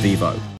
Vivo.